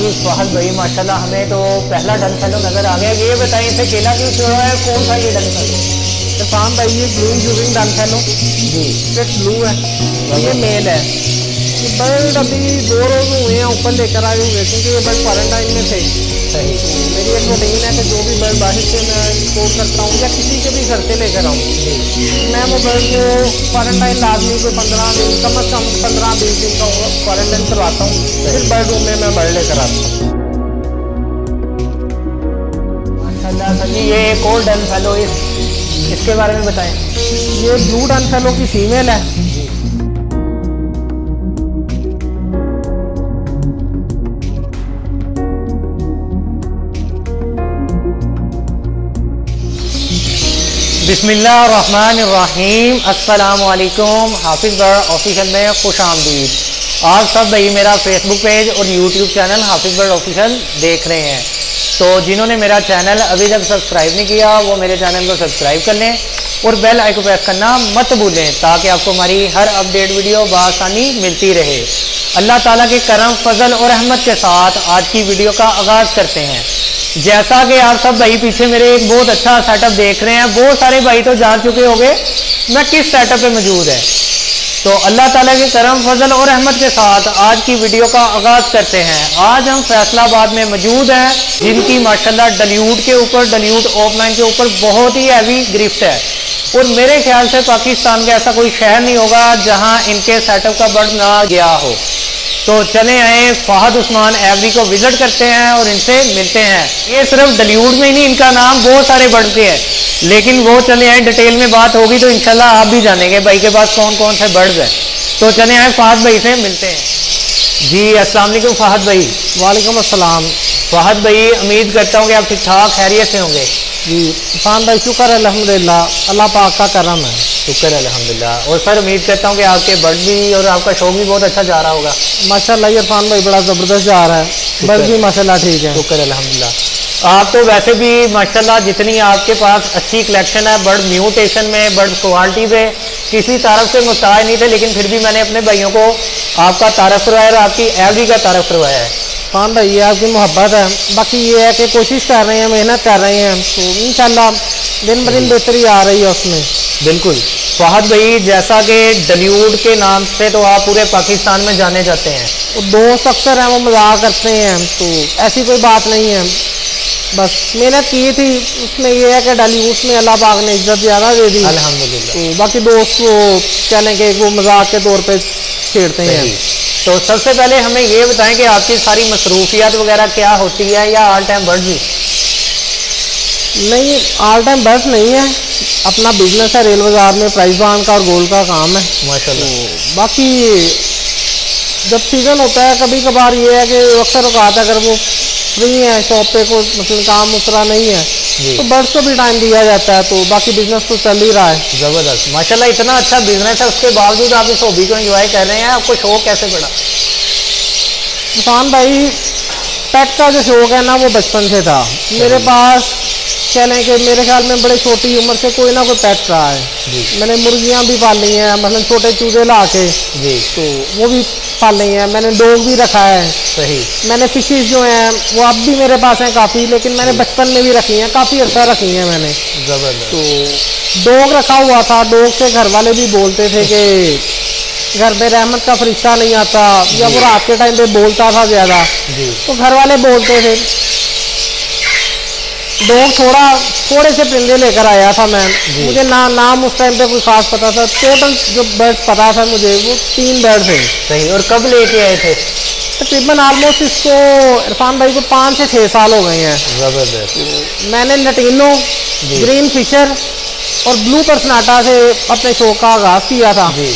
जी बहुत भाई माशाल्लाह, हमें तो पहला डन फैलो नज़र आ गया। ये बताइए इसे केला क्यों छोड़ा है, कौन सा ये डन फैलो? इरफान भाई ये ग्रीन यूजिंग डन फैलो जी, सिर्फ ब्लू है, ये मेल है। ये बर्ड अभी 2 रोज़ हुए हैं ऊपर लेकर आए हुए, क्योंकि ये बर्ड क्वारंटाइन में थे। सही, मेरी एक रूटीन है कि जो भी बर्ड बाहर से मैं स्टोर करता हूँ या किसी के भी घर से लेकर आऊँ, मैं वो बर्ड को क्वारंटाइन लाजमी को 15 दिन, कम अज़ कम 15-20 दिन का क्वारंटाइन करवाता हूँ, फिर बर्ड रूम में मैं बर्ड लेकर आता हूँ। माशाल्लाह जी, ये एक और डन फैलो, इसके बारे में बताएं। ये ब्लू डन फैलो की फीमेल है। बिस्मिल्लाहिर्रहमानिर्रहीम, अस्सलामुअलैकुम, हाफिज़ बर्ड ऑफिशियल में खुश आमदीद। आप सब भाई मेरा फेसबुक पेज और YouTube channel Hafiz bird official देख रहे हैं, तो जिन्होंने मेरा चैनल अभी तक सब्सक्राइब नहीं किया वो मेरे चैनल को सब्सक्राइब कर लें और बेल आइकन प्रेस करना मत भूलें, ताकि आपको हमारी हर अपडेट वीडियो बआसानी मिलती रहे। अल्लाह ताला के करम फजल और रहमत के साथ आज की वीडियो का आगाज़ करते हैं। जैसा कि आप सब भाई पीछे मेरे एक बहुत अच्छा सेटअप देख रहे हैं, बहुत सारे भाई तो जान चुके होंगे मैं किस सेटअप पे मौजूद है। तो अल्लाह ताला के करम फजल और रहमत के साथ आज की वीडियो का आगाज़ करते हैं। आज हम फैसलाबाद में मौजूद हैं, जिनकी माशाल्लाह डल्यूट के ऊपर, डल्यूट ओपलाइन के ऊपर बहुत ही हैवी गिरफ्ट है, और मेरे ख्याल से पाकिस्तान का ऐसा कोई शहर नहीं होगा जहाँ इनके सेटअप का बर्ड ना गया हो। तो चले आए फहद उस्मान एवरी को विज़िट करते हैं और इनसे मिलते हैं। ये सिर्फ डल्यूट में ही नहीं, इनका नाम बहुत सारे बर्ड के हैं, लेकिन वो चले आए, डिटेल में बात होगी तो इंशाल्लाह आप भी जानेंगे भाई के पास कौन कौन से बर्ड्स हैं। तो चले आए फहद भाई से मिलते हैं। जी अस्सलाम वालेकुम फहद भाई। वालेकुम अस्सलाम फहद भाई, उम्मीद करता हूँ कि आप ठीक ठाक खैरियत से होंगे। जी इरफान भाई शुक्र है अल्हम्दुलिल्लाह, अल्लाह पाक का करम है, शुक्र है अल्हम्दुलिल्लाह। और सर उम्मीद करता हूँ कि आपके बर्ड भी और आपका शौक भी बहुत अच्छा जा रहा होगा। माशाल्लाह इरफान भाई बड़ा ज़बरदस्त जा रहा है, बर्ड भी माशाल्लाह ठीक है, शुक्र है अल्हम्दुलिल्लाह। आप तो वैसे भी माशाल्लाह जितनी आपके पास अच्छी कलेक्शन है बर्ड म्यूटेशन में, बर्ड क्वालिटी पे किसी तारफ़ से मुस्ताह नहीं थे, लेकिन फिर भी मैंने अपने भाइयों को आपका तारफ़ करवाया और आपकी एवरी का तारफ़ करवाया है। इरफान भाई ये आपकी मोहब्बत है, बाकी ये है कि कोशिश कर रहे हैं, मेहनत कर रहे हैं, तो इंशाल्लाह दिन ब दिन बेहतरी आ रही है उसमें। बिल्कुल फहद भाई, जैसा कि डल्यूट के नाम से तो आप पूरे पाकिस्तान में जाने जाते हैं, और दोस्त अक्सर हैं वो मजाक करते हैं, तो ऐसी कोई बात नहीं है, बस मेहनत की थी उसमें। यह है कि डल्यूट में अल्लाह पाक ने इज्जत ज़्यादा दे दी अल्हम्दुलिल्लाह, तो बाकी दोस्त वो कहने के वो मजाक के तौर पर छेड़ते हैं। तो सबसे पहले हमें ये बताएं कि आपकी सारी मसरूफियात वगैरह क्या होती है, या आल टाइम बर्ड भी? नहीं आल टाइम बर्ड नहीं है, अपना बिजनेस है, रेल बाज़ार में प्राइस बांध का और गोल का काम है माशाल्लाह। तो बाकी जब सीज़न होता है कभी कभार ये है कि अक्सर औकात अगर वो फ्री है, शॉप पे को मतलब काम उतरा नहीं है तो बर्ड्स को भी टाइम दिया जाता है, तो बाकी बिजनेस तो चल ही रहा है। ज़बरदस्त माशाल्लाह, इतना अच्छा बिजनेस है उसके बावजूद आप इस हॉबी को एंजॉय कर रहे हैं, आपको शौक कैसे पड़ा? इरफान भाई पेट का जो शौक है ना वो बचपन से था मेरे पास, कह लें कि मेरे ख्याल में बड़े छोटी उम्र से कोई ना कोई पेट रहा है। मैंने मुर्गियाँ भी पाली हैं, मतलब छोटे चूजे ला के जी, तो वो भी पाली हैं, मैंने डॉग भी रखा है। सही, मैंने फिशेज जो हैं वो अब भी मेरे पास हैं काफ़ी, लेकिन मैंने बचपन में भी रखी हैं, काफ़ी अर्सा रखी हैं मैंने। जबरदस्त, तो डॉग रखा हुआ था, डॉग से घर वाले भी बोलते थे कि घर पे रहमत का फरिश्ता नहीं आता, या वो रात के टाइम पे बोलता था ज़्यादा, तो घर वाले बोलते थे। डॉग थोड़े से परिंदे लेकर आया था मैं, मुझे नाम उस टाइम पे कोई खास पता था, टोटल जो बर्ड्स पता था मुझे वो 3 बर्ड थे। सही, और कब लेके आए थे? तकरीबन आलमोस्ट इसको इरफान भाई को 5 से 6 साल हो गए हैं। ज़बरदस्त, मैंने लटीनो, ग्रीन फिशर और ब्लू पर्सनाटा से अपने शौक का आगाज़ किया था जी,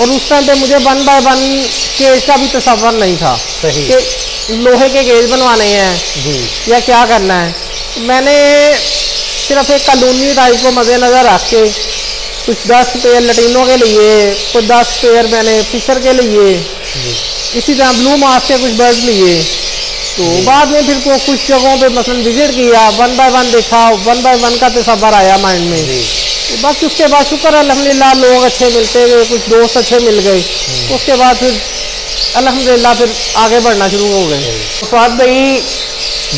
और उस टाइम पे मुझे 1 बाय 1 केज का भी तस्वर नहीं था। सही, कि लोहे के केज बनवाने हैं जी या क्या करना है, मैंने सिर्फ एक कॉलोनी टाइप को मद्देनज़र रख के कुछ 10 पेयर लटीनों के लिए, कुछ 10 पेयर मैंने फिशर के लिए, इसी तरह ब्लू मास्क के कुछ बर्ड लिए। तो बाद में फिर को कुछ जगहों पे मसलन विजिट किया, 1 बाय 1 देखा, 1 बाय 1 का तस्वर आया माइंड में। बाकी उसके बाद शुक्र अल्हम्दुलिल्लाह लोग अच्छे मिलते गए, कुछ दोस्त अच्छे मिल गए, उसके बाद फिर अल्हम्दुलिल्लाह फिर आगे बढ़ना शुरू हो गए हैं। फहद भाई,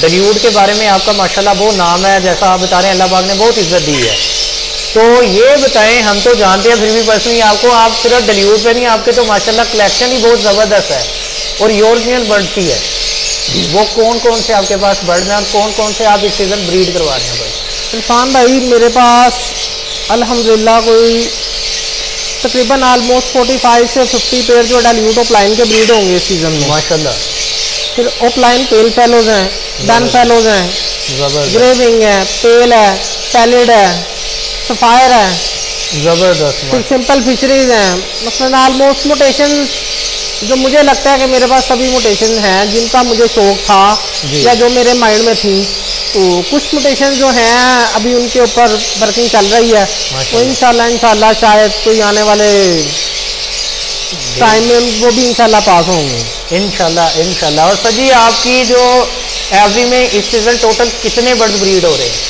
डलीवुड के बारे में आपका माशाल्लाह वो नाम है, जैसा आप बता रहे हैं अल्लाह पाक ने बहुत इज्जत दी है, तो ये बताएं, हम तो जानते हैं फिर भी पर्सनली आपको, आप सिर्फ डलीवुड पे नहीं, आपके तो माशाल्लाह कलेक्शन ही बहुत ज़बरदस्त है और यूरोपियन बर्ड की है, वो कौन कौन से आपके पास बर्ड हैं और कौन कौन से आप इस सीज़न ब्रीड करवा रहे हैं? भाई इरफान भाई, मेरे पास अल्हम्दुलिल्लाह कोई तकरीबन ऑलमोस्ट 45 से 50 पेयर जो डाल्यूट ओपलाइन के ब्रीड होंगे इस सीज़न में माशाल्लाह। फिर ओपलाइन पेल फैलोज हैं, डन फैलोज हैं, ग्रे विंग है, पेल है, पैलिड है, सफायर है, ज़बरदस्त। फिर सिंपल फिशरीज हैं, मतलब आलमोस्ट मोटेशन जो मुझे लगता है कि मेरे पास सभी मोटेशन हैं जिनका मुझे शौक था या जो मेरे माइंड में थी, तो कुछ मोटेशन जो हैं अभी उनके ऊपर वर्किंग चल रही है, तो इंशाल्लाह शायद कोई आने वाले टाइम में वो भी इंशाल्लाह पास होंगे इंशाल्लाह। और सर जी, आपकी जो एवरी में इस सीज़न टोटल कितने बर्ड ब्रीड हो रहे हैं?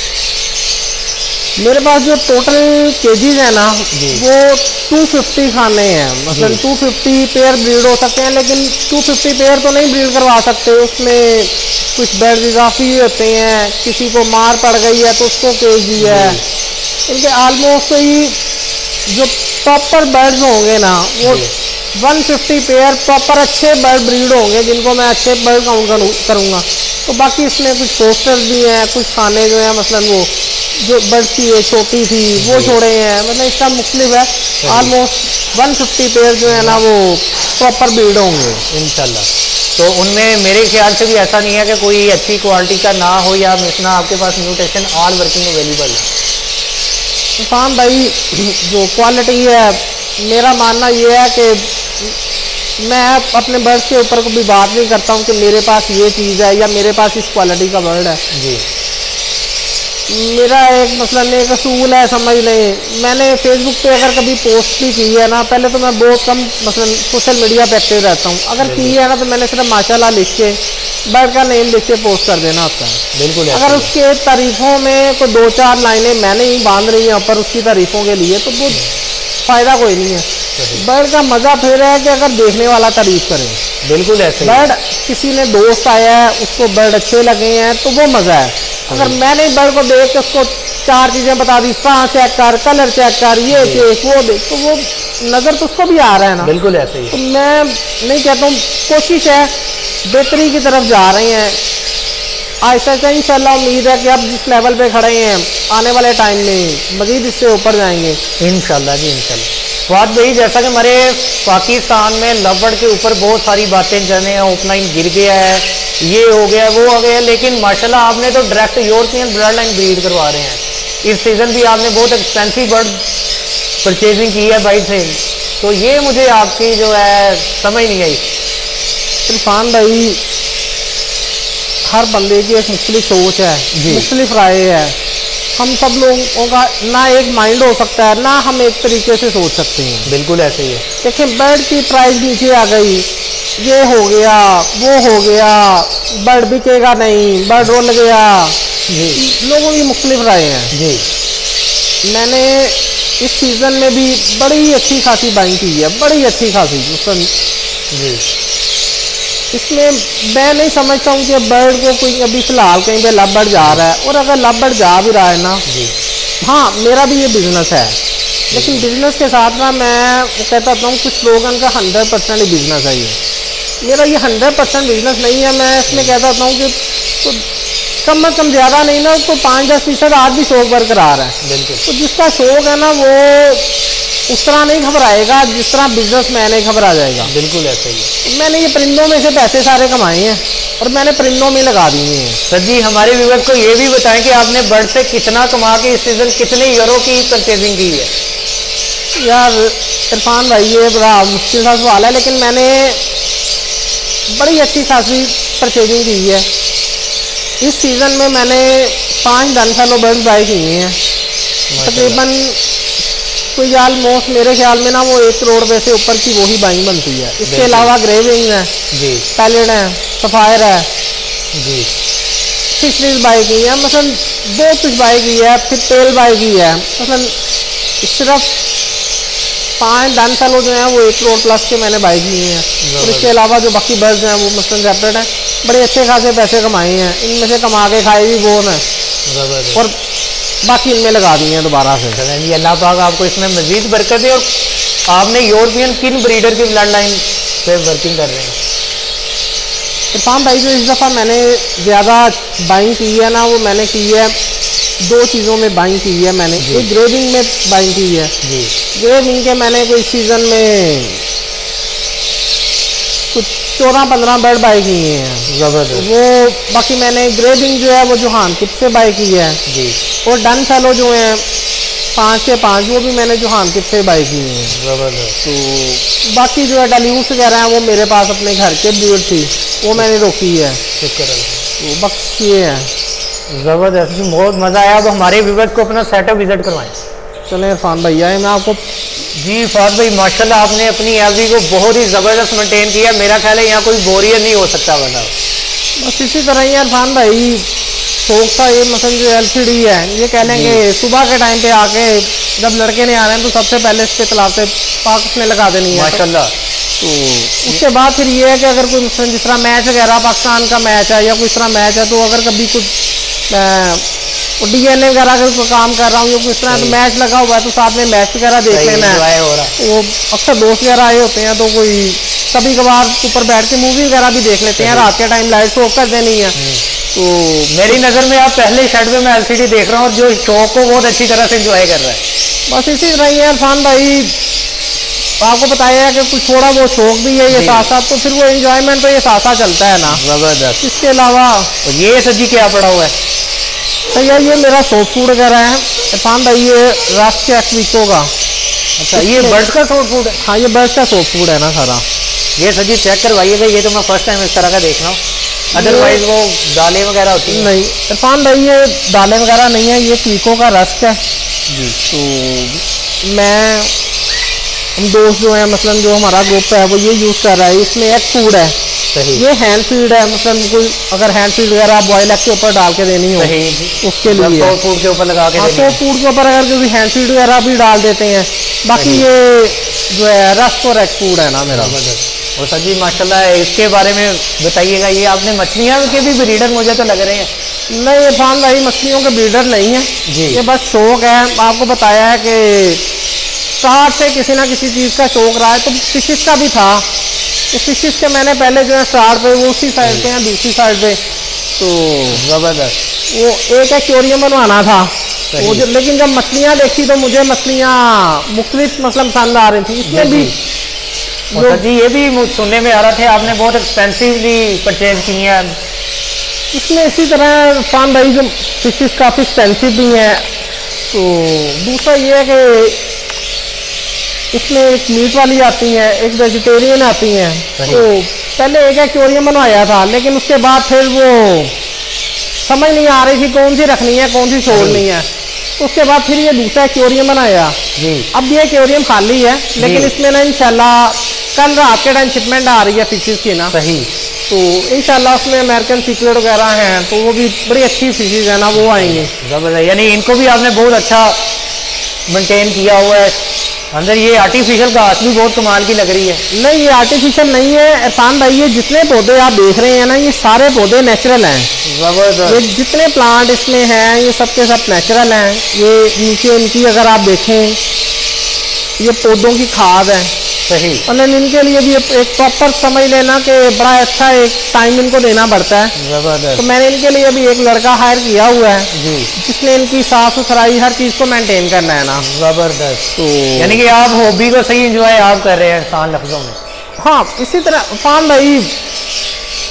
मेरे पास जो टोटल केजीज है ना वो 250 खाने हैं, मतलब 250 पेयर ब्रीड हो सकते हैं, लेकिन 250 पेयर तो नहीं ब्रीड करवा सकते, उसमें कुछ बर्ड इजाफी होते हैं, किसी को मार पड़ गई है तो उसको केजी है, इनके आलमोस्ट ही जो प्रॉपर बर्ड्स होंगे ना वो 150 पेयर प्रॉपर अच्छे बर्ड ब्रीड होंगे जिनको मैं अच्छे बर्ड काउंट करूँगा। तो बाकी इसमें कुछ पोस्टर्स भी हैं, कुछ खाने जो हैं मसलन वो जो बर्ड की है छोटी थी वो छोड़े हैं, मतलब इसका मुख्तलिफ है। आलमोस्ट 150 पेयर जो है ना वो प्रॉपर ब्रीड होंगे इंशाल्लाह। तो उनमें मेरे ख्याल से भी ऐसा नहीं है कि कोई अच्छी क्वालिटी का ना हो या मिस ना, आपके पास म्यूटेशन ऑल वर्किंग अवेलेबल है। इरफान भाई, जो क्वालिटी है मेरा मानना ये है कि मैं अपने बर्ड के ऊपर को भी बात नहीं करता हूँ कि मेरे पास ये चीज़ है या मेरे पास इस क्वालिटी का बर्ड है जी। मेरा एक मसलन एक असूल है, समझ लें, मैंने फेसबुक पे अगर कभी पोस्ट भी की है ना, पहले तो मैं बहुत कम मसलन सोशल मीडिया पे एक्टिव रहता हूँ, अगर की है ना तो मैंने सिर्फ माशाल्लाह लिख के बर्ड का नेम लिख के पोस्ट कर देना होता है। बिल्कुल, अगर उसके तारीफ़ों में कोई दो चार लाइनें मैंने ही बांध रही हैं ऊपर उसकी तारीफ़ों के लिए, तो वो फ़ायदा कोई नहीं है। बर्ड का मज़ा फिर है कि अगर देखने वाला तारीफ करे। बिल्कुल ऐसे बर्ड, किसी ने दोस्त आया है उसको बर्ड अच्छे लगे हैं तो वो मज़ा है। अगर मैंने बर्ड को देख के उसको चार चीज़ें बता दी, सांस चेक कर, कलर चेक कर, ये देख वो देख, तो वो नज़र तो उसको भी आ रहा है ना। बिल्कुल ऐसे ही। तो मैं नहीं कहता हूँ, कोशिश है, बेहतरी की तरफ जा रहे हैं आहिस्ता आहिस्ता। इंशाल्लाह उम्मीद है कि आप जिस लेवल पे खड़े हैं आने वाले टाइम में मज़ीद इससे ऊपर जाएंगे इंशाल्लाह जी इंशाल्लाह। बात भाई, जैसा कि हमारे पाकिस्तान में लवबर्ड के ऊपर बहुत सारी बातें जने ओपलाइन गिर गया है, ये हो गया वो हो गया, लेकिन माशाल्लाह आपने तो direct European blood line breed करवा रहे हैं। इस सीज़न भी आपने बहुत एक्सपेंसिव बर्ड परचेजिंग की है भाई से, तो ये मुझे आपकी जो है समझ नहीं आई। इरफान भाई, हर बंदे की एक मुख्तलिफ सोच है, मुख्तलिफ राय है, हम सब लोगों का ना एक माइंड हो सकता है ना हम एक तरीके से सोच सकते हैं। बिल्कुल ऐसे ही है। देखें, बर्ड की प्राइस नीचे आ गई, ये हो गया वो हो गया, बर्ड बिकेगा नहीं, बर्ड रोल गया जी, लोगों की मुख्तलिफ राय हैं जी। मैंने इस सीज़न में भी बड़ी अच्छी खासी बाइंग की है, बड़ी अच्छी खासी जी। इसमें मैं नहीं समझता हूँ कि बर्ड को कोई अभी फ़िलहाल कहीं पे लव बर्ड जा रहा है, और अगर लव बर्ड जा भी रहा है ना जी, हाँ मेरा भी ये बिज़नेस है, लेकिन बिज़नेस के साथ ना मैं कहता हूँ कुछ लोगों का 100% ही बिज़नेस है। ये मेरा ये 100% बिज़नेस नहीं है, मैं इसमें कहता हूँ कि तो कम अज़ कम ज़्यादा नहीं ना उसको 5-10% आज भी शौक पर करा रहा है। बिल्कुल, तो जिसका शौक है ना वो उस तरह नहीं घबराएगा जिस तरह बिजनेस में नहीं घबरा जाएगा। बिल्कुल ऐसे ही। मैंने ये परिंदों में से पैसे सारे कमाए हैं और मैंने परिंदों में लगा दिए हैं। सर जी, हमारे व्यूअर्स को ये भी बताएं कि आपने बर्ड से कितना कमा के इस सीज़न कितने यूरो की परचेजिंग की है? यार इरफान भाई, ये बड़ा मुश्किल सा सवाल है, लेकिन मैंने बड़ी अच्छी खासी परचेजिंग की है इस सीज़न में। मैंने 5 डन फैलो बर्ड बाई किए हैं, तकरीबन कोई आलमोस्ट मेरे ख्याल में ना वो 1 करोड़ रुपए से ऊपर की वो ही बाइंग बनती है। इसके अलावा ग्रे विंग है जी, पैलिड है, सफायर है जी, फिशरीज बाई की है, मतलब बहुत कुछ बाई की है। फिर पेल बाई की है, मतलब सिर्फ पाँच डन फैलो जो हैं वो 1 करोड़ प्लस के मैंने बाई किए हैं, और इसके अलावा जो बाकी बर्ड्स हैं वो मसलन सेपरेट हैं, बड़े अच्छे खासे पैसे कमाए हैं, इनमें से कमा के खाए भी वो मैं और बाकी इनमें लगा दिए हैं दोबारा से। अल्लाह पाक आपको इसमें मज़ीद बरकत दे। और आपने यूरोपियन किन ब्रीडर की ब्लड लाइन पे वर्किंग कर रहे हैं? इरफान भाई, जो इस दफ़ा मैंने ज़्यादा बाइंग की है ना, वो मैंने की है 2 चीज़ों में बाइंग की है मैंने। एक ग्रे विंग में बाइंग की है, ग्रे विंग के मैंने कोई सीज़न में कुछ 14-15 बर्ड बाई किए हैं ज़बरदस्त वो। बाकी मैंने ग्रे विंग जो है वो जोहान किप से बाई की है जी, और डन फैलो जो हैं 5 के 5 वो भी मैंने जोहान किप से बाई किए हैं ज़बरदस्त। तो बाकी जो है डल्यूट वगैरह हैं वो मेरे पास अपने घर के ब्रीड थी, वो मैंने रोकी है, वो बक्स ये है ज़बरदस्त। बहुत मज़ा आया। अब हमारे व्यूअर्स को अपना सेटअप विजिट करवाएं। चले इरफान भैया, मैं आपको जी फहद भाई माशाल्लाह आपने अपनी एवरी को बहुत ही ज़बरदस्त मेंटेन किया। मेरा ख्याल है यहाँ कोई बोरियत नहीं हो सकता बंदा। बस इसी तरह ही इरफान भाई शौक का ये मसलन जो LCD है ये कह लें कि सुबह के टाइम पे आके जब लड़के नहीं आ रहे हैं तो सबसे पहले इस पर तलाबे पाक उसने लगा देनी है माशाल्लाह। तो उसके बाद फिर ये है कि अगर कोई मसलन जिस तरह मैच वगैरह पाकिस्तान का मैच है या कोई इस तरह मैच है तो अगर कभी कुछ DNA वगैरह अगर कोई काम कर रहा हूँ किस तरह तो मैच लगा हुआ है तो साथ में मैच वगैरह देख लेना है। वो अक्सर दोस्त वगैरह आए होते हैं तो कोई कभी कभार ऊपर बैठ के मूवी वगैरह भी देख लेते हैं, रात के टाइम लाइट्स ऑफ कर देनी है। तो मेरी नज़र में आप पहले शर्ट में मैं LCD देख रहा हूँ और जो शौक को बहुत अच्छी तरह से इंजॉय कर रहा है। बस इसी तरह ही इरफान भाई आपको बताया कि कुछ थोड़ा वो शौक भी है ये साथ साथ, तो फिर वो इंजॉयमेंट तो ये साथ साथ चलता है ना ज़बरदस्त। इसके अलावा ये सजी क्या पड़ा हुआ है भैया? ये मेरा शॉर्ट फूड वगैरह है इरफान भाई, ये रास्क एक्विको का। अच्छा, ये बर्ड्स का शॉर्ट फूड है? हाँ, ये बर्ड्स का शॉर्ट फूड है ना सारा। ये सजी चेक करवाइएगा, ये तो मैं फर्स्ट टाइम इस तरह का देख रहा हूँ, अदरवाइज वो दालें वगैरह होती है। नहीं इरफान भाई, ये दालें वगैरह नहीं है, ये क्विको का रस्क है जी। तो मैं हम दोस्त जो हैं मसलन जो हमारा ग्रुप है वो ये यूज़ कर रहा है। इसमें एक फूड है सही, ये हैंड फीड है, मसलन कोई अगर हैंड फीड वगैरह आप बॉयल के ऊपर डाल के देनी हो उसके लिए शॉर्ट फूड के ऊपर लगा के देनी है। फूड के ऊपर अगर जो भी हैंड फीड वगैरह भी डाल देते हैं। बाकी ये जो है रस्क और एक फूड है ना मेरा। और सर जी माशाल्लाह, इसके बारे में बताइएगा, ये आपने मछलियाँ के भी ब्रीडर मुझे तो लग रहे हैं? नहीं इरफान भाई, मछलियों के ब्रीडर नहीं है जी, ये बस शौक है। आपको बताया है कि स्टार्ट से किसी ना किसी चीज़ का शौक रहा है, तो फिशेस का भी था। तो फिशेस के मैंने पहले जो है स्टार्ट पे वो उसी साइड पे हैं, दूसरी साइड पे तो ज़बरदस्त वो एक एक्वेरियम बनवाना था वो जो, लेकिन जब मछलियाँ देखी तो मुझे मछलियाँ मुख्तलिफ मसलन पसंद आ रही थी। इसमें भी जी ये भी सुनने में आ रहा था आपने बहुत एक्सपेंसिवली परचेज की हैं इसमें। इसी तरह फान भाई जो फिशेस काफ़ी एक्सपेंसिव भी हैं। तो दूसरा ये है कि इसमें एक मीट वाली आती है, एक वेजिटेरियन आती है। तो पहले एक एक्वेरियम बनवाया था, लेकिन उसके बाद फिर वो समझ नहीं आ रही थी कौन सी रखनी है कौन सी छोड़नी है। उसके बाद फिर ये दूसरा एक्वेरियम बनाया जी। अब ये एक्वेरियम खाली है, लेकिन इसमें ना इंशाल्लाह कल रात के टाइम शिपमेंट आ रही है फिशेस की ना सही। तो इंशाल्लाह उसमें अमेरिकन सीक्रेट वगैरह हैं, तो वो भी बड़ी अच्छी फिशेस है ना वो आएंगी ज़बरदस्त। यानी इनको भी आपने बहुत अच्छा मेनटेन किया हुआ है अंदर। ये आर्टिफिशियल घास भी बहुत कमाल की लग रही है। नहीं ये आर्टिफिशियल नहीं है इरफान भाई, ये जितने पौधे आप देख रहे हैं ना ये सारे पौधे नेचुरल हैं ज़बरदस्त। ये जितने प्लांट इसमें हैं ये सब के सब नेचुरल हैं। ये नीचे इनकी अगर आप देखें ये पौधों की खाद है सही, मतलब इनके लिए भी एक प्रॉपर समझ लेना कि बड़ा अच्छा एक टाइम इनको देना पड़ता है ज़बरदस्त। तो मैंने इनके लिए भी एक लड़का हायर किया हुआ है जी, जिसने इनकी साफ सुथराई हर चीज़ को मेंटेन करना है ना ज़बरदस्त। तो यानी कि आप हॉबी को सही इंजॉय आप कर रहे हैं आसान लफ्ज़ों में। हाँ इसी तरह फान भाई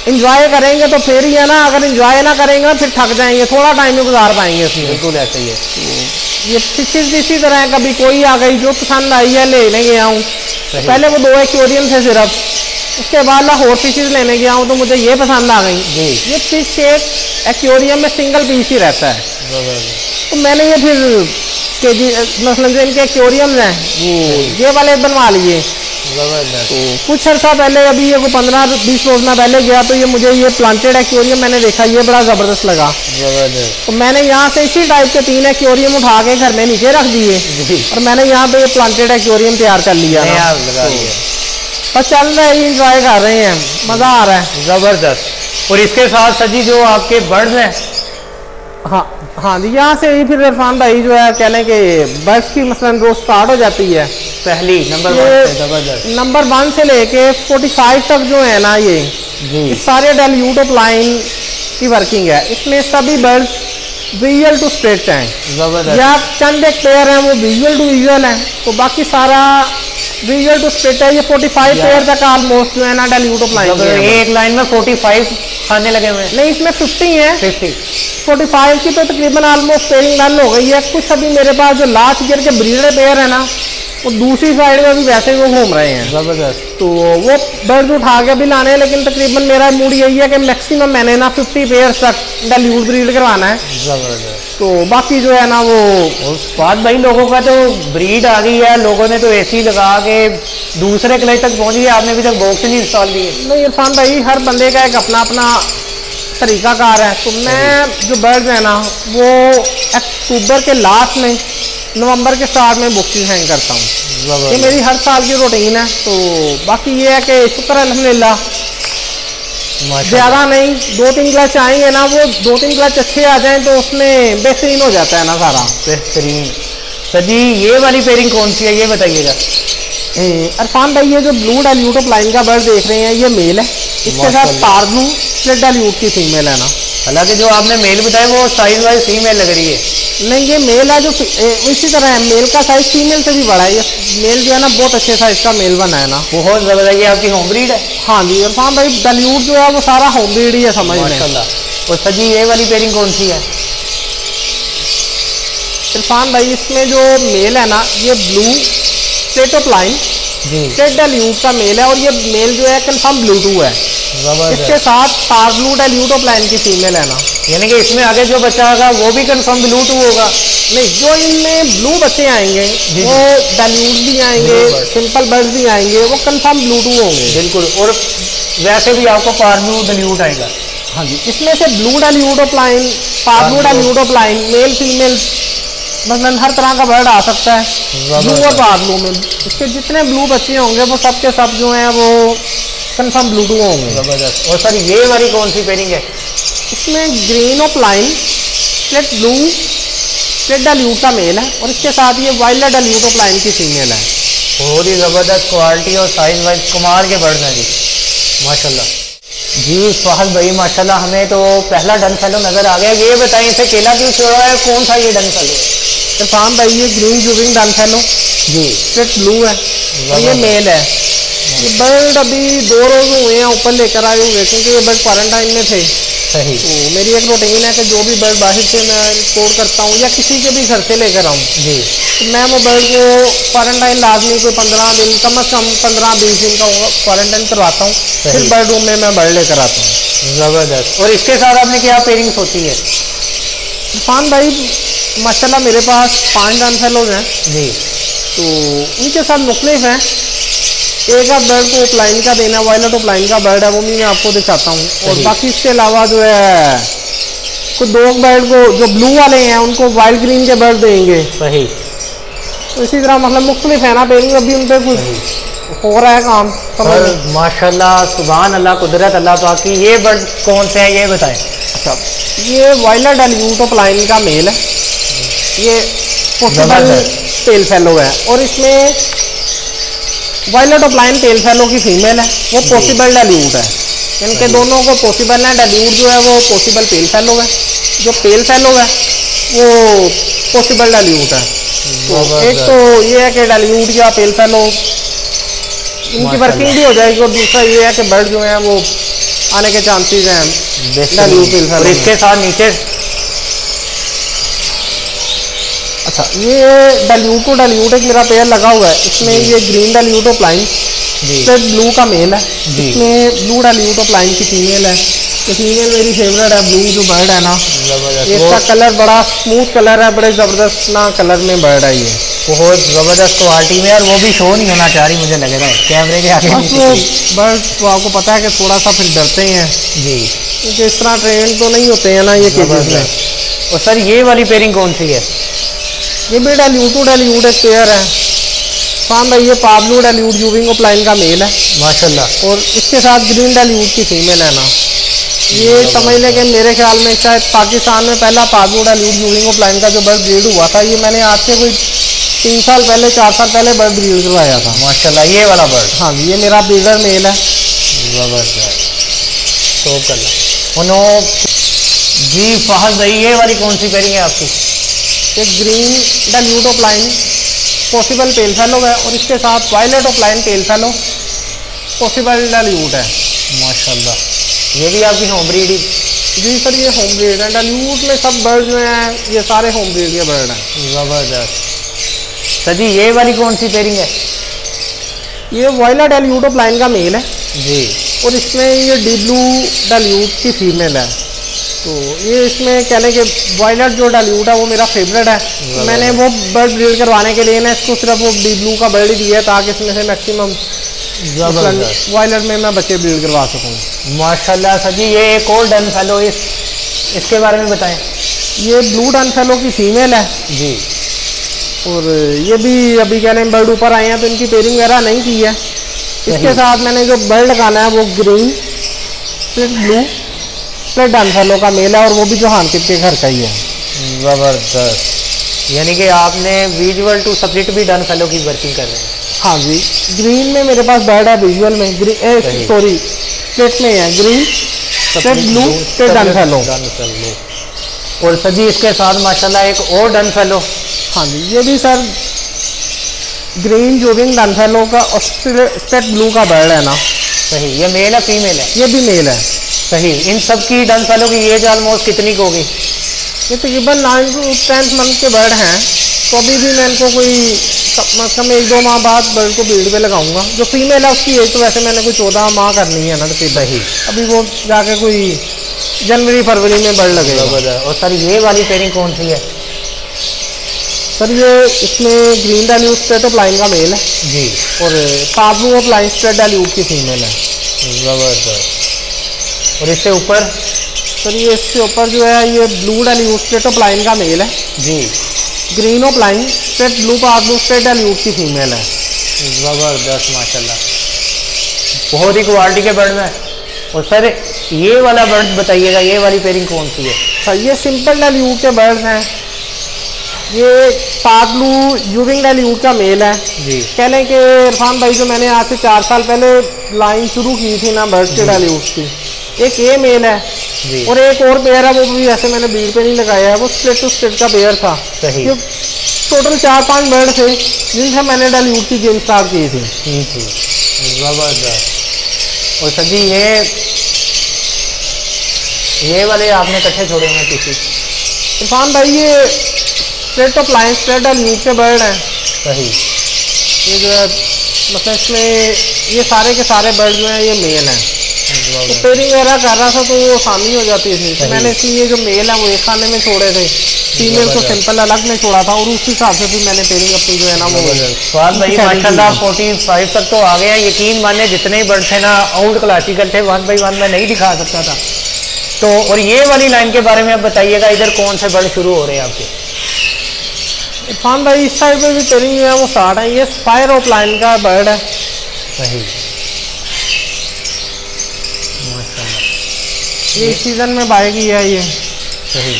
इंजॉय करेंगे तो फिर ही है ना, अगर इंजॉय ना करेंगे फिर थक जाएंगे, थोड़ा टाइम ही गुजार पाएंगे उसमें। बिल्कुल ऐसा ही है ये फिशेस भी इसी तरह है। कभी कोई आ गई जो पसंद आई है लेने गया हूँ, पहले वो 2 एक्वेरियम थे सिर्फ, उसके बाद लाहौर फिशेस लेने गया हूँ तो मुझे ये पसंद आ गई जी। ये फिश एक एक्वेरियम में सिंगल पीस ही रहता है, तो मैंने ये फिर के जी मसलन जो इनके एक्वेरियम्स हैं वो ये वाले बनवा लिए। तो कुछ अर्सा पहले, अभी ये 15-20 रोजना पहले गया तो ये मुझे ये प्लांटेड एक्वेरियम मैंने देखा, ये बड़ा ज़बरदस्त लगा। तो मैंने यहाँ से इसी टाइप के 3 एक्वेरियम उठा के घर में नीचे रख दिए और मैंने यहाँ पे ये प्लांटेड एक्वेरियम तैयार कर लिया। बस चल रहा है, इंजॉय कर रहे हैं, मज़ा आ रहा है ज़बरदस्त। और इसके साथ सजी जो आपके बर्ड्स हैं, हाँ हाँ जी, यहाँ से ही फिर इरफान भाई जो है कहने के बस की मसलन रोज स्टार्ट हो जाती है पहली नंबर 1 से लेके 45 तक जो है ना, ये सारे डाइल्यूट ओपलाइन की वर्किंग है। इसमें सभी बर्ड्स विजुअल टू स्ट्रेट हैं, या चंद एक पेयर हैं वो विजुअल टू विजुअल हैं, तो बाकी सारा विजुअल टू स्ट्रेट है। ये 45 पेयर तक ऑलमोस्ट जो है ना डाइल्यूट ओपलाइन, एक लाइन में 45 खाने लगे हुए हैं। नहीं, इसमें 50 है, 45 की तो तकरीबन ऑलमोस्ट पेयरिंग डन हो गई है। कुछ अभी मेरे पास जो लास्ट ईयर के ब्रीडर पेयर है ना, वो दूसरी साइड में भी वैसे ही वो घूम रहे हैं ज़बरदस्त, तो वो बर्ड्स उठा के भी लाने हैं। लेकिन तकरीबन मेरा मूड यही है कि मैक्सिमम मैंने ना 50 पेयर्स तक डाइल्यूट ब्रीड करवाना है ज़बरदस्त। तो बाकी जो है ना वो बात भाई, लोगों का तो ब्रीड आ गई है, लोगों ने तो AC लगा के दूसरे कलर तक पहुँच गई, आपने अभी तक बॉक्स नहीं इंस्टॉल किए। नहीं इरफान भाई, हर बंदे का एक अपना अपना तरीकाकार है। तो मैं जो बर्ड्स है ना वो अक्टूबर के लास्ट में, नवंबर के स्टार्ट में बुकिंग हैंग करता हूँ, ये मेरी हर साल की रूटीन है। तो बाकी ये है कि शुक्र अल्हम्दुलिल्लाह, ज़्यादा नहीं 2-3 क्लच आएंगे ना, वो 2-3 क्लच अच्छे आ जाएं तो उसमें बेहतरीन हो जाता है ना सारा बेहतरीन। सर जी, ये वाली पेयरिंग कौन सी है ये बताइएगा। इरफान भाई, ये जो ब्लू डाइल्यूट ओपलाइन का बर्ड देख रहे हैं ये मेल है, इसके साथ स्टार ब्लू स्प्लिट डाइल्यूट की फीमेल है ना। हालांकि जो आपने मेल बताया वो साइज वाइज फीमेल लग रही है। नहीं, ये मेल है जो इसी तरह है, मेल का साइज फीमेल से भी बड़ा है। ये मेल जो है ना बहुत अच्छे साइज का मेल बना है ना, बहुत ज़बरदस्त। ये आपकी होम ब्रीड है? हाँ जी इरफान भाई, डाइल्यूट जो है वो सारा होम ब्रीड ही है समझ में। और सर जी, ये वाली पेयरिंग कौन सी है? इरफान भाई, इसमें जो मेल है ना ये blue split opaline split dilute का मेल है, और ये मेल जो है कन्फर्म ब्लू टू है, इसके साथ स्टार ब्लू डाइल्यूट ओपलाइन की फीमेल है ना। यानी कि इसमें आगे जो बच्चा होगा वो भी कन्फर्म ब्लू टू होगा। नहीं, जो इनमें ब्लू बच्चे आएंगे वो डाइल्यूट भी आएंगे, सिंपल बर्ड्स भी आएंगे, वो कन्फर्म ब्लू टू होंगे बिल्कुल। और वैसे भी आपको पार ब्लू डाइल्यूट आएगा। हाँ जी, इसमें से ब्लू डाइल्यूट ओपलाइन, पार blue dilute opaline, male female मतलब हर तरह का बर्ड आ सकता है ब्लू और पार ब्लू में। इसके जितने ब्लू बच्चे होंगे वो सब के सब जो हैं वो कन्फर्म ब्लू टू होंगे ज़बरदस्त। और सर, ये वाली कौन सी पेयरिंग है? इसमें green opaline split blue split dilute का मेल है, और इसके साथ ये वाइल्ड डाइल्यूट ओपलाइन की फीमेल है। बहुत ही ज़बरदस्त क्वालिटी और साइज वाइज कमाल के बर्ड हैं जी माशाल्लाह। जी फहद भाई माशाल्लाह, हमें तो पहला डन फैलो नज़र आ गया। ये बताइए इसे केला क्यों छोड़ा है, कौन सा ये डन फैलो? इरफान भाई, ये ग्रीन जूबिंग डन फैलो जी स्प्लिट ब्लू है और ये मेल है। ये बर्ड अभी 2 रोज हुए हैं ऊपर लेकर आए हुए, क्योंकि ये बर्ड क्वारंटाइन में थे सही। तो मेरी एक रूटीन है कि जो भी बर्ड बाहर से मैं इंपोर्ट करता हूँ या किसी के भी घर से लेकर आऊँ जी, तो मैं वो बर्ड को क्वारंटाइन लाजमी कोई 15 दिन, कम अज़ कम 15-20 दिन का क्वारंटाइन करवाता हूँ, फिर बर्ड रूम में मैं बर्ड लेकर आता हूँ ज़बरदस्त। और इसके साथ आपने क्या पेयरिंग्स होती है? इरफान भाई माशाल्लाह, मेरे पास 5 डन फैलोज हैं जी, तो उनके साथ मुख्तलिफ हैं। एक आप बर्ड को ओपलाइन का देना, वायलट ओपलाइन का बर्ड है वो भी मैं आपको दिखाता हूँ। और बाकी इसके अलावा जो है कुछ 2 बर्ड को जो ब्लू वाले हैं उनको वाइल्ड ग्रीन के बर्ड देंगे सही। तो इसी तरह मतलब मुख्तलिफ है ना पेयरिंग, अभी उन पर कुछ हो रहा है काम माशाल्लाह। सुभान अल्लाह, कुदरत अल्लाह पाक की। ये बर्ड कौन से हैं ये बताएं? अच्छा, ये वायलट डाइल्यूट ओपलाइन का मेल है, ये पेल फेलो है, और इसमें वायलट ओपलाइन पेल फेलो की फीमेल है, वो पॉसिबल डाइल्यूट है। इनके दोनों को पॉसिबल है, डाइल्यूट जो है वो पॉसिबल पेल फेलो है, जो पेल फेलो है वो पॉसिबल डाइल्यूट है। तो एक तो ये है कि डाइल्यूट या पेल फेलो इनकी वर्किंग भी हो जाएगी, और दूसरा ये है कि बर्ड जो है वो आने के चांसेस हैं डाइल्यूट पेल फेलो। इसके साथ नीचे अच्छा, ये डाइल्यूट टू डाइल्यूट एक मेरा पेयर लगा हुआ है, इसमें ये green dilute opaline split blue का मेल है, इसमें ब्लू डाइल्यूट ओपलाइन की फीमेल है। तो फीमेल मेरी फेवरेट है, ब्लू जो बर्ड है ना, इसका कलर बड़ा स्मूथ कलर है, बड़े ज़बरदस्त ना कलर में बर्ड है ये। बहुत ज़बरदस्त क्वालिटी में, और वो भी शो नहीं होना चाह रही मुझे लग रहा है कैमरे के आगे। बट तो आपको पता है कि थोड़ा सा फिर डरते हैं जी, क्योंकि इस तरह ट्रेन तो नहीं होते हैं ना ये केबल्स में। और सर ये वाली पेयरिंग कौन सी है? ये भी डाल्यूट एक पेयर है शाम भाई, ये पाब्लो डाल्यूट ग्रेविंग ओपलाइन का मेल है माशाल्लाह, और इसके साथ ग्रीन डाल्यूट की फीमेल है ना। ये समझ लें कि मेरे ख्याल में शायद पाकिस्तान में पहला पाब्लो डाल्यूट ग्रेविंग ओपलाइन का जो बर्ड ब्रीड हुआ था, ये मैंने आज से कोई 3 साल पहले 4 साल पहले बर्ड ब्रीड करवाया था माशाल्लाह। ये वाला बर्ड हाँ, ये मेरा ब्रीडर मेल है जी। फहद भाई ये वाली कौन सी पेयरिंग है आपकी? एक green dilute opaline possible pale fallow है, और इसके साथ violet opaline pale fallow possible dilute है माशाल्लाह। ये भी आपकी होम ब्रीड ही? जी सर ये होम ब्रीड है। डाल्यूट में सब बर्ड जो हैं ये सारे होम ब्रीड के बर्ड हैं। ज़बरदस्त सर जी। ये वाली कौन सी पेयरिंग है? ये वायलेट डाल्यूट ओपलाइन का मेल है जी, और इसमें ये डीब्लू डाल्यूट की फीमेल है। तो ये इसमें कहने के वायलेट जो डाल्यूट है वो मेरा फेवरेट है। मैंने वो बर्ड ब्रीड करवाने के लिए ना इसको सिर्फ वो डी ब्लू का बर्ड ही दिया है, ताकि इसमें से मैक्सिमम वायलेट में मैं बच्चे ब्रीड करवा सकूँ माशाल्लाह। सर जी ये एक और डन फैलो, इसके बारे में बताएं। ये ब्लू डन फैलो की फीमेल है जी, और ये भी अभी कहने बर्ड ऊपर आए हैं तो इनकी पेयरिंग वगैरह नहीं की है। इसके साथ मैंने जो बर्ड लगाना है वो ग्रीन ब्लू डन फैलो का मेला, और वो भी जोहान किप के घर का ही है। ज़बरदस्त, यानी कि आपने विजुअल टू सब्जेक्ट भी डन फैलो की वर्किंग कर रहे हैं? हाँ जी, ग्रीन में मेरे पास बर्ड है विजुअल में, सॉरी स्प्लिट में है ग्रीन स्प्लिट ब्लू पे डन फैलो। और सर जी इसके साथ माशाल्लाह एक और डन फैलो? हाँ जी, ये भी sir green jogging dun fallow का और स्प्लिट ब्लू का बर्ड है ना। सही, ये मेल है फीमेल है? ये भी मेल है। सही, इन सब की डन फैलो की एज ऑलमोस्ट कितनी होगी? ये तकरीबन 9 to 10 मंथ के बर्ड हैं, तो अभी भी मैं इनको कोई कम से कम 1-2 माह बाद बर्ड को ब्रीड पे लगाऊंगा। जो फीमेल है उसकी एज तो वैसे मैंने कोई 14 माह करनी है ना, तो सही अभी वो जाके कोई जनवरी-फरवरी में बर्ड लगेगा। और सर ये वाली पेयरिंग कौन सी है? सर ये इसमें ग्रीन डाल्यूट स्ट्रेट ओपलाइन का मेल है जी, और पाब्लो ओपलाइन स्ट्रेट डाल्यूट की फीमेल है। ज़बरदस्त। और इससे ऊपर सर? ये इससे ऊपर जो है ये ब्लू डाल्यूट स्ट्रेट ओपलाइन का मेल है जी, green opaline straight blue Pablo straight dilute की फीमेल है। ज़बरदस्त माशाल्लाह, बहुत ही क्वालिटी के बर्ड में। और सर ये वाला बर्ड बताइएगा, ये वाली पेयरिंग कौन सी है? सर ये सिंपल डाल्यूट के बर्ड हैं, ये पाब्लो यूविंग डाल्यूट का मेल है जी। कह लें कि इरफान भाई जो मैंने आज से 4 साल पहले लाइन शुरू की थी ना बर्ड के डाल्यूट की, एक ये मेल है जी, और एक और पेयर है वो भी ऐसे मैंने ब्रीड पे नहीं लगाया है, वो स्प्लिट टू स्प्लिट का पेयर था। सही, टोटल 4-5 बर्ड थे जिनसे मैंने डाल्यूट की गेम स्टार्ट की थी। ज़बरदस्त। और सर जी ये वाले आपने इकट्ठे छोड़े हैं किसी? इरफान भाई ये स्प्लिट ओपलाइन स्प्लिट डाल्यूट के बर्ड हैं। सही, ये जो है मतलब इसमें ये सारे के सारे बर्ड जो हैं ये मेल हैं। तो पेयरिंग वगैरह कर रहा था तो वो आसानी हो जाती थी, तो मैंने इसलिए जो मेल है वो एक खाने में छोड़े थे, फीमेल को सिंपल अलग में छोड़ा था, और उस हिसाब से फिर मैंने पेयरिंग अपनी जो है ना वो 45 तक तो आ गया। यकीन माने जितने ही बर्ड थे ना आउट क्लासिकल थे, 1 by 1 में नहीं दिखा सकता था। तो और ये वाली लाइन के बारे में आप बताइएगा, इधर कौन से बर्ड शुरू हो रहे हैं आपके? इरफान भाई इस साइड पर भी पेयरिंग जो है वो स्टार्ट है, ये सफायर ओपलाइन का बर्ड है। सही, ये इस सीज़न में बाय की है ये। सही,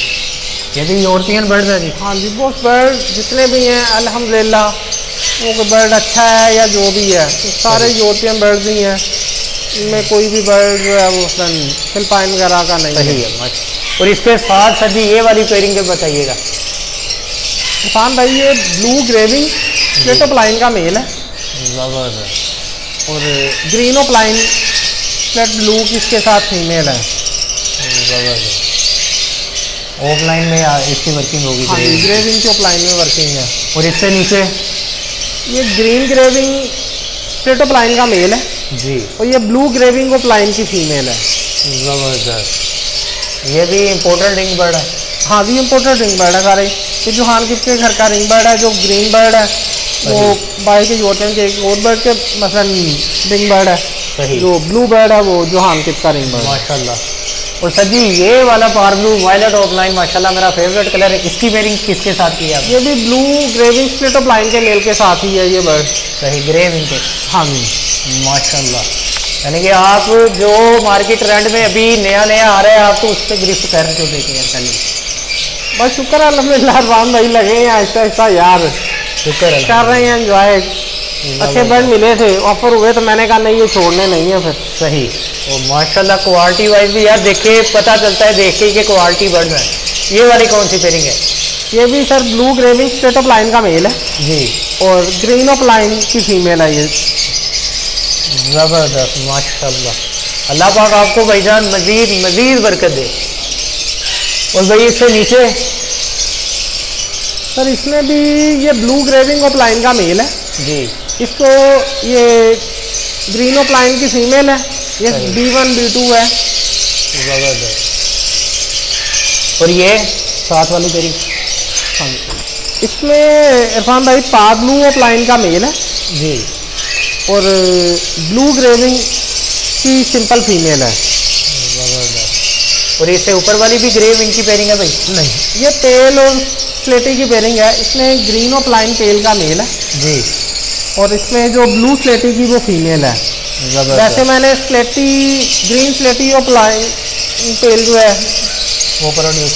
ये भी यूरोपियन बर्ड है जी? हाँ जी, वो बर्ड जितने भी हैं अल्हम्दुलिल्लाह वो बर्ड अच्छा है या जो भी है, तो सारे यूरोपियन बर्ड ही हैं, इनमें कोई भी बर्ड जो है वो फिलिपाइन वगैरह का नहीं है। और इसके साथ सर जी ये वाली पेयरिंग बताइएगा? इरफान भाई ये ब्लू ग्रेविंग स्प्लिट ओपलाइन का मेल है। ज़बरदस्त। और ग्रीन ओपलाइन स्प्लिट ब्लू इसके साथ फीमेल है। ओपलाइन में इसकी वर्किंग होगी? हाँ, ग्रे विंग की ओपलाइन में वर्किंग है। और इससे नीचे? ये green grey wing split opaline का मेल है जी, और ये ब्लू ग्रे विंग ओपलाइन की फीमेल है। ज़बरदस्त। ये भी इम्पोर्टेड रिंग बर्ड है? हाँ जी, इम्पोर्टेड रिंग बर्ड है सारे। ये जोहान किप के घर का रिंग बर्ड है, जो ग्रीन बर्ड है वो बाई के यूरोपियन के एक और बर्ड के मसलन रिंग बर्ड है, जो ब्लू बर्ड है वो जोहान किप का रिंग बर्ड है। माशाल्लाह। और सर जी ये वाला पावर ब्लू वायलट ऑपलाइन माशाल्लाह मेरा फेवरेट कलर है, इसकी पेयरिंग किसके साथ की है आप? ये भी blue grey wing split opaline के मेल के साथ ही है ये बर्ड। सही, ग्रे विंग के। हाँ माशाल्लाह, यानी कि आप जो मार्केट ट्रेंड में अभी नया नया आ रहा है आप तो उस पर गिरफ्त कर रहे हो। देखिए यार चलिए, बस शुक्र अल्हम्दुलिल्लाह राम भाई लगे हैं आहिस्ता आहिस्ता यार, शुक्र कर रहे हैं इन्जॉय। अच्छे बर्ड मिले थे, ऑफर हुए तो मैंने कहा नहीं ये छोड़ने नहीं है फिर। सही, और माशाल्लाह क्वालिटी वाइज भी यार देखिए पता चलता है देख के कि क्वालिटी बर्ड है। ये वाली कौन सी पेयरिंग है? ये भी sir blue grey wing straight opaline का मेल है जी, और ग्रीन ऑफ लाइन की फीमेल है ये। ज़बरदस्त माशाल्लाह, अल्लाह पाक आपको भाईजान मज़ीद मज़ीद बरकत दे। और भाई इससे नीचे सर इसमें भी ये blue grey wing opaline का मेल है जी, इसको ये ग्रीन ऑफ लाइन की फीमेल है, ये B1 B2 है। ज़बरदस्त। और ये साथ वाली तेरी इसमें इरफान भाई पार ब्लू ऑफ लाइन का मेल है जी, और ब्लू ग्रेविंग की सिंपल फीमेल है। ज़बरदस्त। और इससे ऊपर वाली भी ग्रे विंग की पेयरिंग है भाई? नहीं, ये पेल और स्लेटी की पेयरिंग है, इसमें ग्रीन ऑफ लाइन पेल का मेल है जी, और इसमें जो ब्लू स्लेटी की वो फीमेल है। वैसे मैंने स्लेटी ग्रीन स्लेटी और प्लाइन पेल जो है वो प्रोड्यूस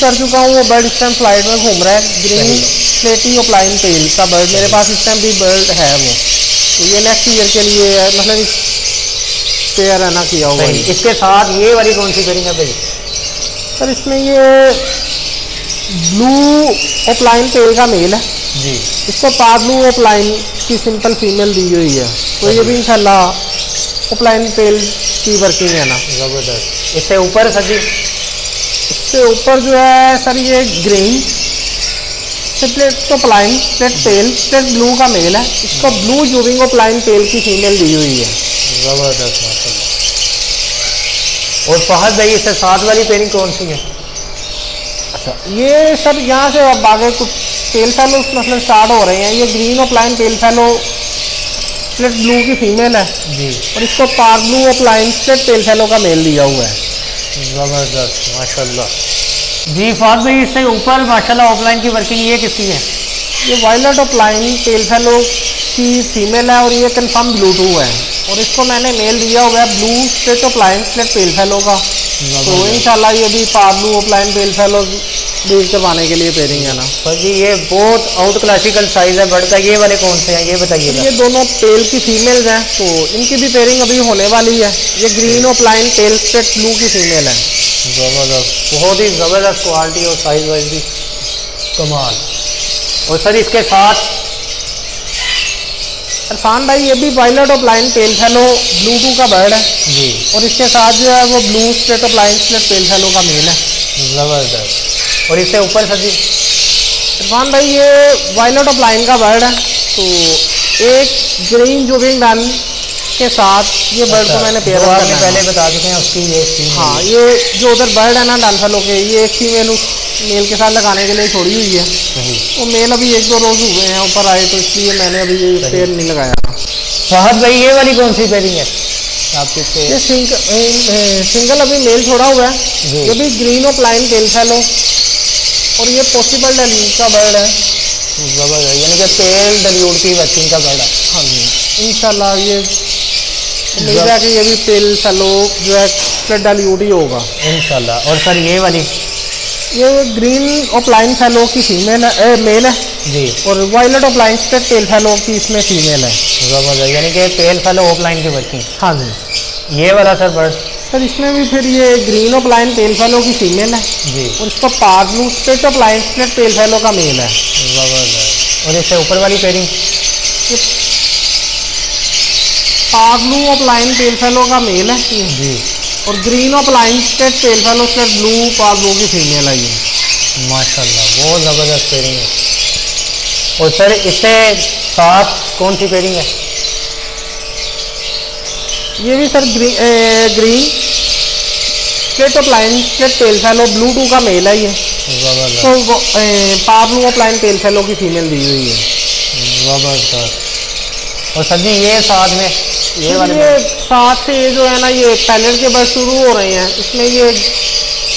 कर चुका हूँ, वो बर्ड इस टाइम फ्लाइट में घूम रहा है। ग्रीन स्लेटी और प्लाइन पेल का बर्ड मेरे पास इस टाइम भी बर्ड है वो, तो ये नेक्स्ट ईयर के लिए है, मतलब इस पेयर आना किया हुआ। इसके साथ ये वाली कौन सी पेयरिंग है भाई? सर इसमें ये ब्लू और प्लाइन पेल का मेल है जी, इसको पाब्लू ओपलाइन की सिंपल फीमेल दी हुई है, तो ये भी इंशाल्लाह ओपलाइन पेल की वर्किंग है ना। ज़बरदस्त। इससे ऊपर सर जी? इससे ऊपर जो है सर ये green split opaline split pale split blue का मेल है, इसको ब्लू जूविंग ओपलाइन पेल की फीमेल दी हुई है। ज़बरदस्त माशाल्लाह। और फहद भाई इससे साथ वाली पेयरिंग कौन सी है? अच्छा ये सर यहाँ से अब आगे कुछ पेल फैलो मतलब स्टार्ट हो रहे हैं, ये green opaline pale fallow split blue की फीमेल है जी, और इसको पार blue opaline split pale fallow का मेल दिया हुआ है। ज़बरदस्त माशाल्लाह। जी फहद भाई इससे ऊपर माशाल्लाह ओपलाइन की वर्किंग ये किसकी है? ये वायलट ओपलाइन पेल फैलो की फीमेल है, और ये कन्फर्म ब्लू टू है, और इसको मैंने मेल दिया हुआ है blue split opaline split pale fallow का, तो इंशाल्लाह ये भी पार ब्लू ओपलाइन पेल फैलो दूर करवाने के लिए पेयरिंग है ना। पर जी ये बहुत आउट क्लासिकल साइज है बर्ड का, ये वाले कौन से हैं ये बताइए? ये दोनों पेल की फीमेल्स हैं, तो इनकी भी पेयरिंग अभी होने वाली है। ये green opaline pale split blue की फीमेल है। ज़बरदस्त, बहुत ही ज़बरदस्त क्वालिटी और साइज वाइज भी कमाल। और सर इसके साथ इरफान भाई ये भी violet opaline pale fallow blue two का बर्ड है जी, और इसके साथ जो है वो blue split opaline split pale fallow का मेल है। ज़बरदस्त। और इससे ऊपर सर जी? इरफान भाई ये वायलट ओपलाइन का बर्ड है, तो एक ग्रीन जूविंग डन के साथ ये बर्ड को मैंने पेयर करना है। पहले बता चुके हैं उसकी ये फीमेल। हाँ ये जो उधर बर्ड है ना डन फैलो के, ये एक फीमेल उस मेल के साथ लगाने के लिए छोड़ी हुई है, वो मेल अभी 1-2 रोज हुए हैं ऊपर आए, तो इसलिए मैंने अभी ये पेयर नहीं लगाया। फहद भाई ये वाली कौन सी पेयरिंग है आपके? ये सिंगल अभी मेल छोड़ा हुआ है, ये भी ग्रीन ओपलाइन पेल फैलो, और ये पॉसिबल डल्यूट का बर्ड है। ज़बरदस्त, यानी कि पेल डल्यूट की वैक्सीन का बर्ड है। हाँ जी इंशाल्लाह ये उम्मीद है कि ये भी पेल फैलो जो है स्प्लिट डल्यूट ही होगा इंशाल्लाह। और सर ये वाली? ये ग्रीन ओपलाइन फैलो की फीमेल है मेल है जी, और violet opaline split pale fallow की इसमें फीमेल है। ज़बरदस्त, यानी कि पेल फैलो ओपलाइन की वैक्सीन। हाँ जी। ये वाला सर बर्ड? सर इसमें भी फिर ये ग्रीन ओपलाइन पेल फैलो की फीमेल है जी, और इसका पार blue split opaline split pale fallow का मेल है। ज़बरदस्त। और इससे ऊपर वाली पेयरिंग? पार ब्लू ओपलाइन पेल फैलो का मेल है जी, और green opaline split pale fallow split blue पार ब्लू की फीमेल है ये। माशाल्लाह बहुत ज़बरदस्त पेयरिंग है। और सर इससे साथ कौन सी पेयरिंग है? ये भी sir green black checked opaline check pale fallow blue two का मेल है ये, तो पाब्लू ओपलाइन पेल फैलो की फीमेल दी हुई है। जबरदस्त। और सर जी ये साथ में ये वाले साथ से ये जो है ना ये पैलेट के बस शुरू हो रहे हैं, इसमें ये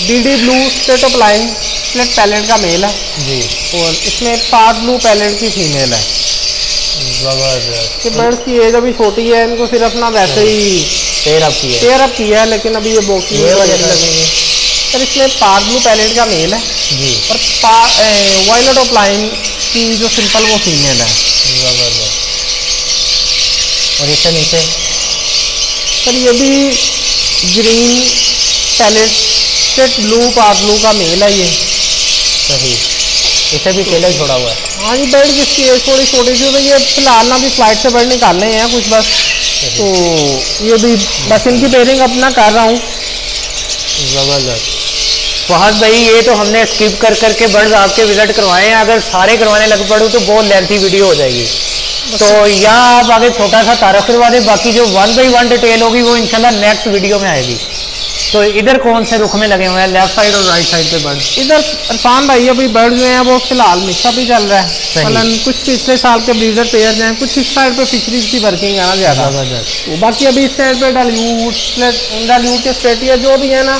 DD blue straight opaline slate pallet का मेल है जी, और इसमें पार्ट ब्लू पैलेट की फीमेल है। जबरदस्त। बर्ड्स की एज अभी छोटी है, इनको सिर्फ ना वैसे ही पेयर अप किया है, लेकिन अभी ये बॉक्सिंग वगैरह लगेंगे। सर इसमें पार्ट ब्लू पैलेट का मेल है जी, और वायलेट ओपलाइन की जो सिंपल वो फीमेल है। जबरदस्त। और इससे नीचे सर ये भी green palette set blue part blue का मेल है ये। सही। इसे भी टेलर छोड़ा हुआ है। हाँ जी बर्ड किसकी है थोड़ी छोटी सी, तो ये फिलहाल ना भी फ्लाइट से बर्ड निकालने हैं कुछ बस, तो ये भी बस इनकी पेयरिंग अपना कर रहा हूँ। ज़बरदस्त। फहद भाई ये तो हमने स्किप कर करके बर्ड्स आपके विजिट करवाए हैं, अगर सारे करवाने लग पड़ूँ तो बहुत लेंथी वीडियो हो जाएगी, तो यहाँ आप आगे छोटा सा तारफ करवा दें, बाकी जो 1 बाई 1 डिटेल होगी वो इंशाल्लाह नेक्स्ट वीडियो में आएगी। तो इधर कौन से रुख में लगे हुए हैं लेफ्ट साइड और राइट साइड पे बर्ड? इधर इरफान भाई अभी बर्ड जो हैं वो फिलहाल मिक्सअप ही चल रहा है, मतलब कुछ पिछले साल के ब्रीडर पेयर हैं, कुछ इस साइड पे फिशरीज की वर्किंग आना ज़्यादा, तो बाकी अभी इस साइड पे डाल्यूट के स्ट्रेटिया जो भी है ना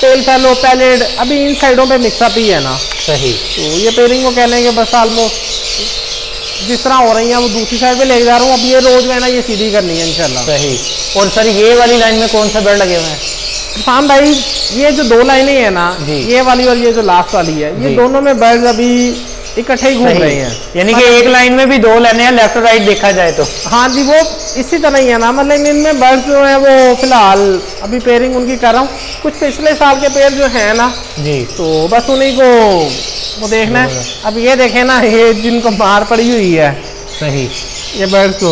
पेल फैलो पैलेड अभी इन साइडों पर मिक्सअप ही है ना। सही। तो ये पेयरिंग वो कह लेंगे बस ऑलमोस्ट जिस तरह हो रही है वो दूसरी साइड पर ले जा रहा हूँ, अब ये रोज में ना ये सीधी करनी है इंशाल्लाह। सही। और सर ये वाली लाइन में कौन से बर्ड लगे हुए हैं? इरफान भाई ये जो 2 लाइनें हैं ना ये वाली और ये जो लास्ट वाली है ये दोनों में बर्ड्स अभी इकट्ठे ही घूम रहे हैं, यानी कि एक लाइन में भी 2 लाइनें हैं लेफ्ट और राइट देखा जाए तो। हाँ जी वो इसी तरह ही है ना, मतलब इनमें बर्ड्स जो है वो फिलहाल अभी पेयरिंग उनकी कर रहा हूँ, कुछ पिछले साल के पेयर जो है ना जी, तो बस उन्हीं को वो देखना है। अब ये देखे ना ये जिनको मार पड़ी हुई है। सही। ये बर्ड्स को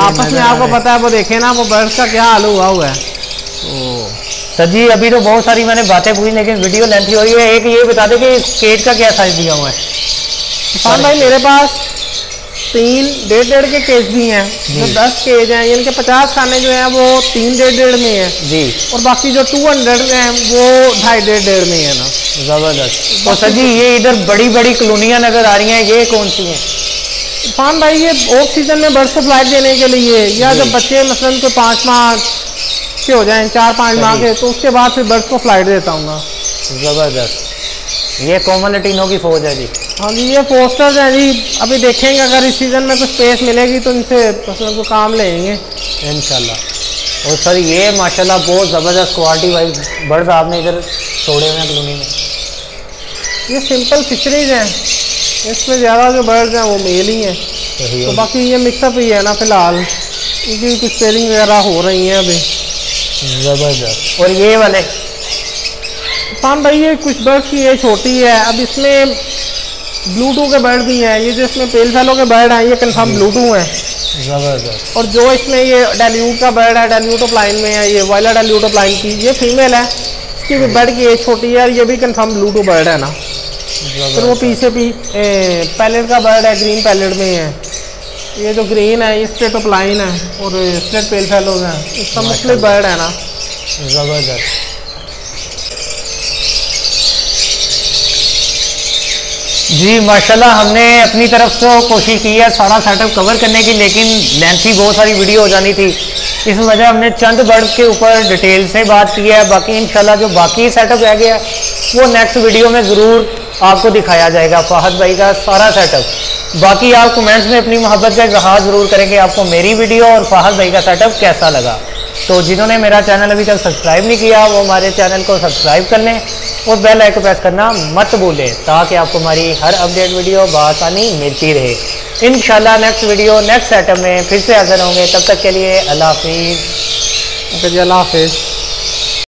आपस में आपको पता है वो देखे ना वो बर्ड्स का क्या हाल हुआ हुआ है। सर जी अभी तो बहुत सारी मैंने बातें पूछी लेकिन वीडियो लेंथी हो रही है, एक ये बता दें कि केट का क्या साइज दिया हुआ है? इरफान भाई मेरे पास 3 डेढ़ के केज भी हैं, जो 10 केज हैं यानी कि 50 खाने जो हैं वो 3 डेढ़ में हैं जी, और बाकी जो 200 हैं वो 2.5 डेढ़ में है ना। ज़बरदस्त। और सर जी ये इधर बड़ी बड़ी कॉलोनियाँ नज़र आ रही हैं, ये कौन सी हैं? इरफान भाई ये ऑफ सीजन में बर्ड्स को फ्लाइट देने के लिए, या जब बच्चे मसलन को 5 माह के हो जाए 4-5 माह के, तो उसके बाद फिर बर्ड्स को फ्लाइट देता हूँ। जबरदस्त। ये कॉमन लटीनों की फौज है जी। हाँ जी ये पोस्टर्स हैं जी, अभी देखेंगे अगर इस सीज़न में कुछ स्पेस मिलेगी तो इनसे को काम लेंगे इंशाल्लाह। और सर ये माशाल्लाह बहुत ज़बरदस्त क्वालिटी वाइज बर्ड्स आपने इधर छोड़े हुए हैं कॉलोनी में। ये सिंपल फिशरीज हैं, इसमें ज़्यादा जो बर्ड्स हैं वो मेल ही हैं, तो बाकी ये मिक्सअप ही है ना फिलहाल, इनकी कुछ पेयरिंग वगैरह हो रही हैं अभी। ज़बरदस्त। और ये वाले इरफान भाई ये कुछ बर्ड्स की ये छोटी है, अब इसमें ब्लूटू के बर्ड भी हैं, ये जो इसमें पेल फैलो के बर्ड हैं ये कन्फर्म ब्लूटू हैं। ज़बरदस्त। और जो इसमें ये डाल्यूट का बर्ड है डाल्यूट ओपलाइन में है, ये वायलेट डाल्यूट ओपलाइन की ये फीमेल है, इसकी भी बर्ड की एज छोटी है और ये भी कन्फर्म ब्लूटू बर्ड है ना। फिर वो पी से पी पैलेट का बर्ड है, ग्रीन पैलेट में है, ये जो ग्रीन है ये स्ट्रेट ओपलाइन है और स्ट्रेट पेल फैलो हैं, इसका मुख्तलिफ बर्ड है ना। ज़बरदस्त जी माशाल्लाह। हमने अपनी तरफ से कोशिश की है सारा सेटअप कवर करने की, लेकिन लेंथी बहुत सारी वीडियो हो जानी थी, इस वजह हमने चंद बर्ड के ऊपर डिटेल से बात की है, बाकी इंशाल्लाह जो बाकी सेटअप रह गया वो नेक्स्ट वीडियो में ज़रूर आपको दिखाया जाएगा फहद भाई का सारा सेटअप। बाकी आप कमेंट्स में अपनी मोहब्बत का इजहार ज़रूर करेंगे आपको मेरी वीडियो और फहद भाई का सेटअप कैसा लगा। तो जिन्होंने मेरा चैनल अभी तक सब्सक्राइब नहीं किया वो हमारे चैनल को सब्सक्राइब कर लें और बेल आइकन प्रेस करना मत भूलें, ताकि आपको हमारी हर अपडेट वीडियो बआसानी मिलती रहे। इंशाल्लाह नेक्स्ट वीडियो नेक्स्ट सेटअप में फिर से हाजिर होंगे, तब तक के लिए अल्लाह हाफिज़।